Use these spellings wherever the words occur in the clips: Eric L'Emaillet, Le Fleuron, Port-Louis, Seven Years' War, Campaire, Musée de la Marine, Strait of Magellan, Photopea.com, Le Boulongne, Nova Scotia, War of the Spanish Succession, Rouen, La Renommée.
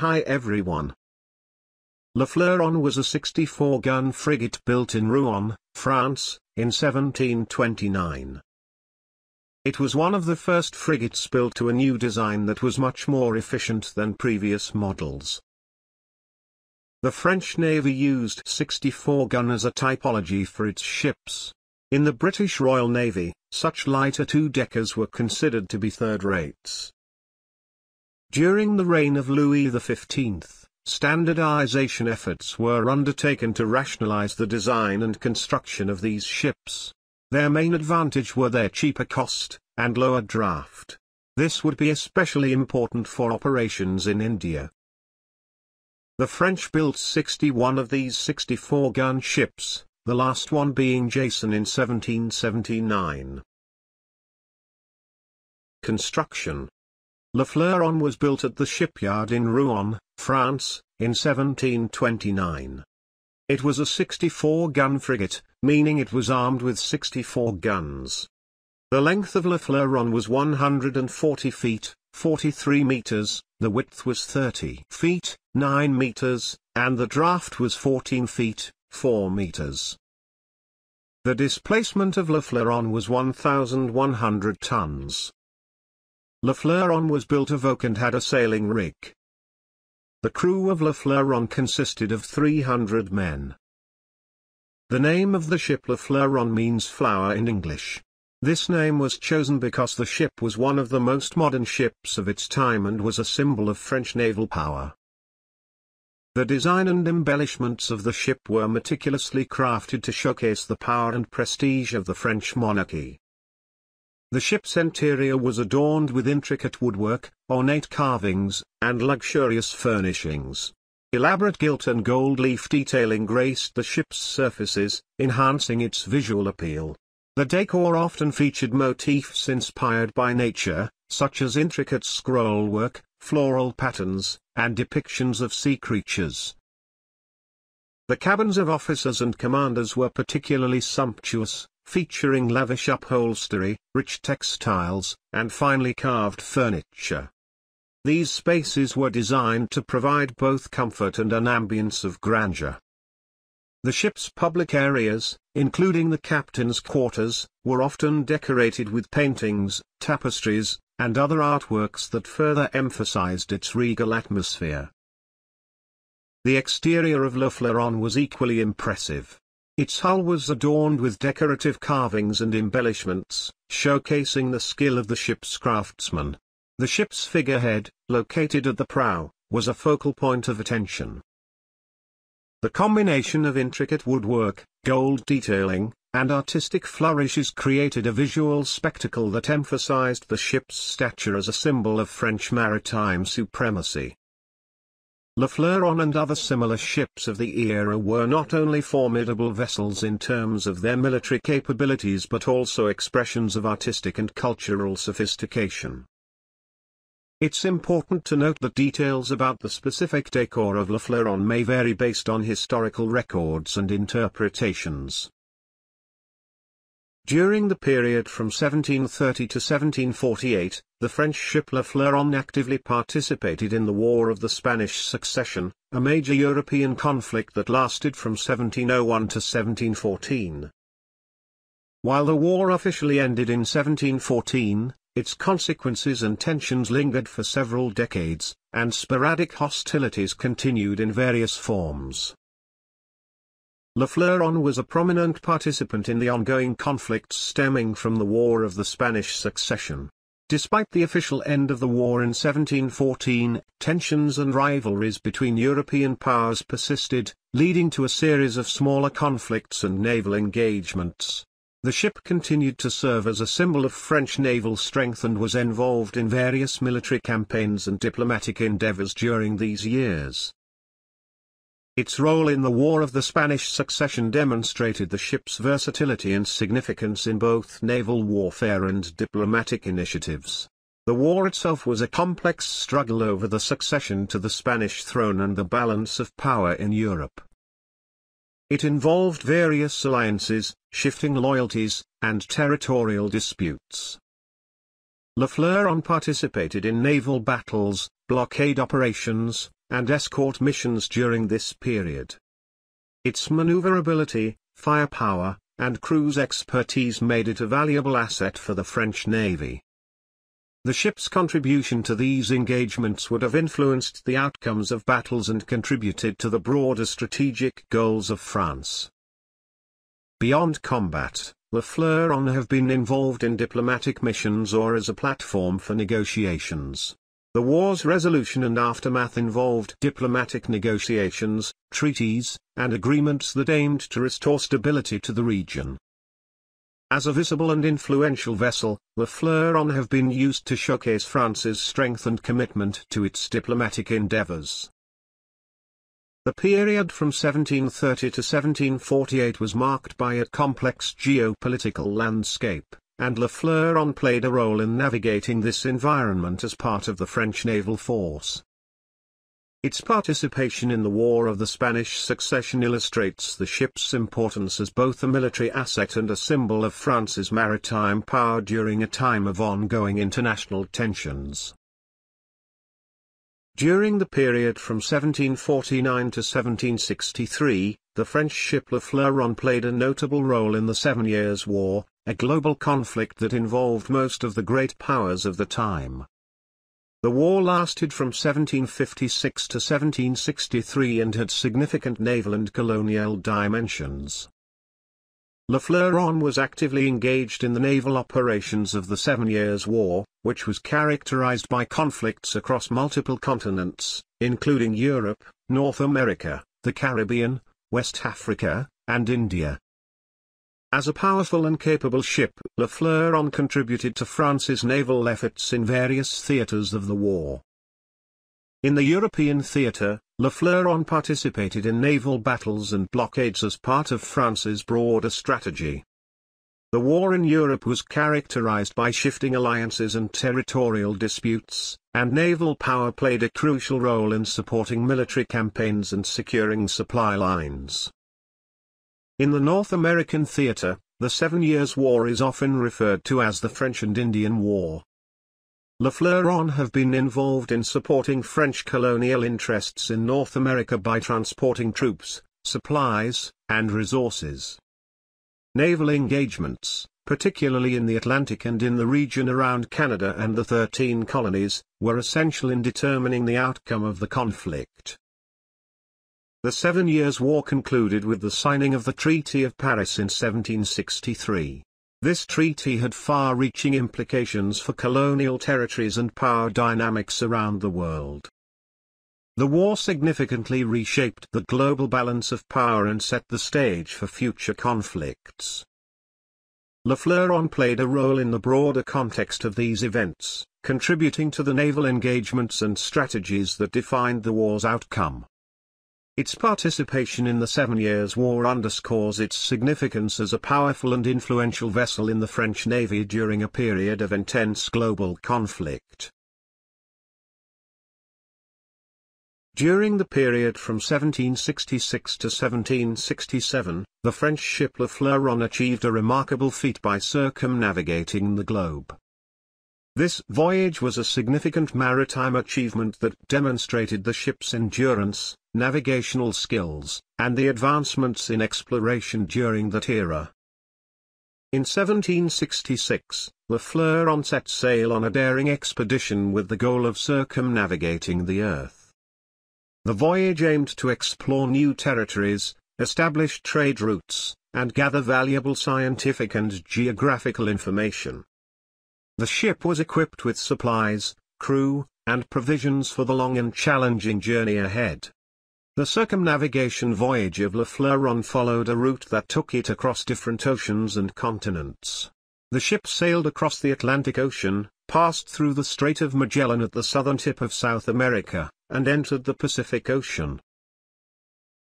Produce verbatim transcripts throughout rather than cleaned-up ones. Hi everyone. Le Fleuron was a sixty-four gun frigate built in Rouen, France, in seventeen twenty-nine. It was one of the first frigates built to a new design that was much more efficient than previous models. The French Navy used sixty-four gun as a typology for its ships. In the British Royal Navy, such lighter two-deckers were considered to be third-rates. During the reign of Louis the fifteenth, standardization efforts were undertaken to rationalize the design and construction of these ships. Their main advantage were their cheaper cost, and lower draft. This would be especially important for operations in India. The French built sixty-one of these sixty-four gun ships, the last one being Jason in seventeen seventy-nine. Construction. Le Fleuron was built at the shipyard in Rouen, France, in seventeen twenty-nine. It was a sixty-four gun frigate, meaning it was armed with sixty-four guns. The length of Le Fleuron was one hundred forty feet, forty-three meters, the width was thirty feet, nine meters, and the draft was fourteen feet, four meters. The displacement of Le Fleuron was one thousand one hundred tons. Le Fleuron was built of oak and had a sailing rig. The crew of Le Fleuron consisted of three hundred men. The name of the ship Le Fleuron means flower in English. This name was chosen because the ship was one of the most modern ships of its time and was a symbol of French naval power. The design and embellishments of the ship were meticulously crafted to showcase the power and prestige of the French monarchy. The ship's interior was adorned with intricate woodwork, ornate carvings, and luxurious furnishings. Elaborate gilt and gold leaf detailing graced the ship's surfaces, enhancing its visual appeal. The decor often featured motifs inspired by nature, such as intricate scrollwork, floral patterns, and depictions of sea creatures. The cabins of officers and commanders were particularly sumptuous, featuring lavish upholstery, rich textiles, and finely carved furniture. These spaces were designed to provide both comfort and an ambience of grandeur. The ship's public areas, including the captain's quarters, were often decorated with paintings, tapestries, and other artworks that further emphasized its regal atmosphere. The exterior of Le Fleuron was equally impressive. Its hull was adorned with decorative carvings and embellishments, showcasing the skill of the ship's craftsmen. The ship's figurehead, located at the prow, was a focal point of attention. The combination of intricate woodwork, gold detailing, and artistic flourishes created a visual spectacle that emphasized the ship's stature as a symbol of French maritime supremacy. Le Fleuron and other similar ships of the era were not only formidable vessels in terms of their military capabilities but also expressions of artistic and cultural sophistication. It's important to note that details about the specific decor of Le Fleuron may vary based on historical records and interpretations. During the period from seventeen thirty to seventeen forty-eight, the French ship Le Fleuron actively participated in the War of the Spanish Succession, a major European conflict that lasted from seventeen oh one to seventeen fourteen. While the war officially ended in seventeen fourteen, its consequences and tensions lingered for several decades, and sporadic hostilities continued in various forms. Le Fleuron was a prominent participant in the ongoing conflicts stemming from the War of the Spanish Succession. Despite the official end of the war in seventeen fourteen, tensions and rivalries between European powers persisted, leading to a series of smaller conflicts and naval engagements. The ship continued to serve as a symbol of French naval strength and was involved in various military campaigns and diplomatic endeavors during these years. Its role in the War of the Spanish Succession demonstrated the ship's versatility and significance in both naval warfare and diplomatic initiatives. The war itself was a complex struggle over the succession to the Spanish throne and the balance of power in Europe. It involved various alliances, shifting loyalties, and territorial disputes. Le Fleuron participated in naval battles, blockade operations, and escort missions during this period. Its maneuverability, firepower, and cruise expertise made it a valuable asset for the French Navy. The ship's contribution to these engagements would have influenced the outcomes of battles and contributed to the broader strategic goals of France. Beyond combat, Le Fleuron have been involved in diplomatic missions or as a platform for negotiations. The war's resolution and aftermath involved diplomatic negotiations, treaties, and agreements that aimed to restore stability to the region. As a visible and influential vessel, Le Fleuron have been used to showcase France's strength and commitment to its diplomatic endeavors. The period from seventeen thirty to seventeen forty-eight was marked by a complex geopolitical landscape, and Le Fleuron played a role in navigating this environment as part of the French naval force. Its participation in the War of the Spanish Succession illustrates the ship's importance as both a military asset and a symbol of France's maritime power during a time of ongoing international tensions. During the period from seventeen forty-nine to seventeen sixty-three, the French ship Le Fleuron played a notable role in the Seven Years' War, a global conflict that involved most of the great powers of the time. The war lasted from seventeen fifty-six to seventeen sixty-three and had significant naval and colonial dimensions. Le Fleuron was actively engaged in the naval operations of the Seven Years' War, which was characterized by conflicts across multiple continents, including Europe, North America, the Caribbean, West Africa, and India. As a powerful and capable ship, Le Fleuron contributed to France's naval efforts in various theatres of the war. In the European theatre, Le Fleuron participated in naval battles and blockades as part of France's broader strategy. The war in Europe was characterized by shifting alliances and territorial disputes, and naval power played a crucial role in supporting military campaigns and securing supply lines. In the North American theater, the Seven Years' War is often referred to as the French and Indian War. Le Fleuron have been involved in supporting French colonial interests in North America by transporting troops, supplies, and resources. Naval engagements, particularly in the Atlantic and in the region around Canada and the thirteen colonies, were essential in determining the outcome of the conflict. The Seven Years' War concluded with the signing of the Treaty of Paris in seventeen sixty-three. This treaty had far-reaching implications for colonial territories and power dynamics around the world. The war significantly reshaped the global balance of power and set the stage for future conflicts. Le Fleuron played a role in the broader context of these events, contributing to the naval engagements and strategies that defined the war's outcome. Its participation in the Seven Years' War underscores its significance as a powerful and influential vessel in the French Navy during a period of intense global conflict. During the period from seventeen sixty-six to seventeen sixty-seven, the French ship Le Fleuron achieved a remarkable feat by circumnavigating the globe. This voyage was a significant maritime achievement that demonstrated the ship's endurance, navigational skills, and the advancements in exploration during that era. In seventeen sixty-six, Le Fleuron set sail on a daring expedition with the goal of circumnavigating the Earth. The voyage aimed to explore new territories, establish trade routes, and gather valuable scientific and geographical information. The ship was equipped with supplies, crew, and provisions for the long and challenging journey ahead. The circumnavigation voyage of Le Fleuron followed a route that took it across different oceans and continents. The ship sailed across the Atlantic Ocean, passed through the Strait of Magellan at the southern tip of South America, and entered the Pacific Ocean.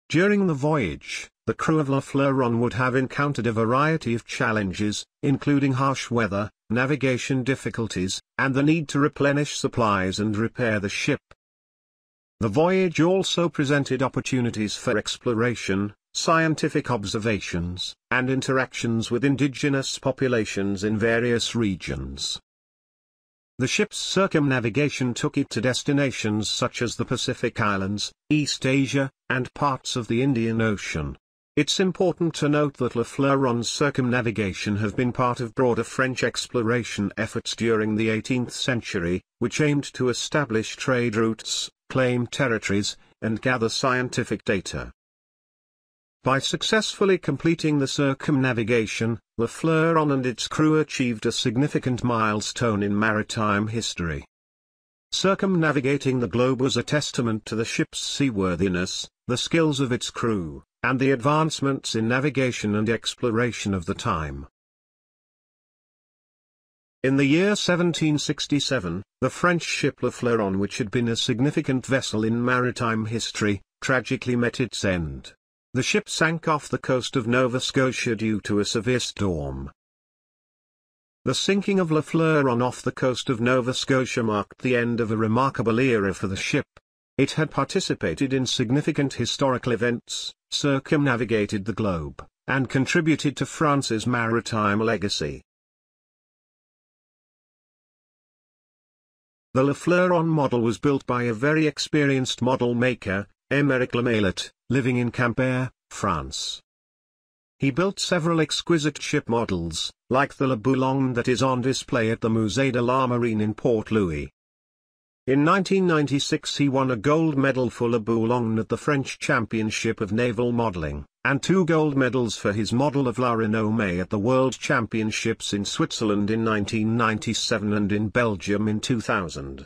During the voyage, the crew of Le Fleuron would have encountered a variety of challenges, including harsh weather, navigation difficulties, and the need to replenish supplies and repair the ship. The voyage also presented opportunities for exploration, scientific observations, and interactions with indigenous populations in various regions. The ship's circumnavigation took it to destinations such as the Pacific Islands, East Asia, and parts of the Indian Ocean. It's important to note that Le Fleuron's circumnavigation have been part of broader French exploration efforts during the eighteenth century, which aimed to establish trade routes, claim territories, and gather scientific data. By successfully completing the circumnavigation, Le Fleuron and its crew achieved a significant milestone in maritime history. Circumnavigating the globe was a testament to the ship's seaworthiness, the skills of its crew, and the advancements in navigation and exploration of the time. In the year seventeen sixty-seven, the French ship Le Fleuron, which had been a significant vessel in maritime history, tragically met its end. The ship sank off the coast of Nova Scotia due to a severe storm. The sinking of Le Fleuron off the coast of Nova Scotia marked the end of a remarkable era for the ship. It had participated in significant historical events, circumnavigated the globe, and contributed to France's maritime legacy. The Le Fleuron model was built by a very experienced model maker, Eric L'Emaillet, living in Campaire, France. He built several exquisite ship models, like the Le Boulongne that is on display at the Musée de la Marine in Port-Louis. In nineteen ninety-six he won a gold medal for Le Boulongne at the French Championship of Naval Modeling, and two gold medals for his model of La Renommée at the World Championships in Switzerland in nineteen ninety-seven and in Belgium in two thousand.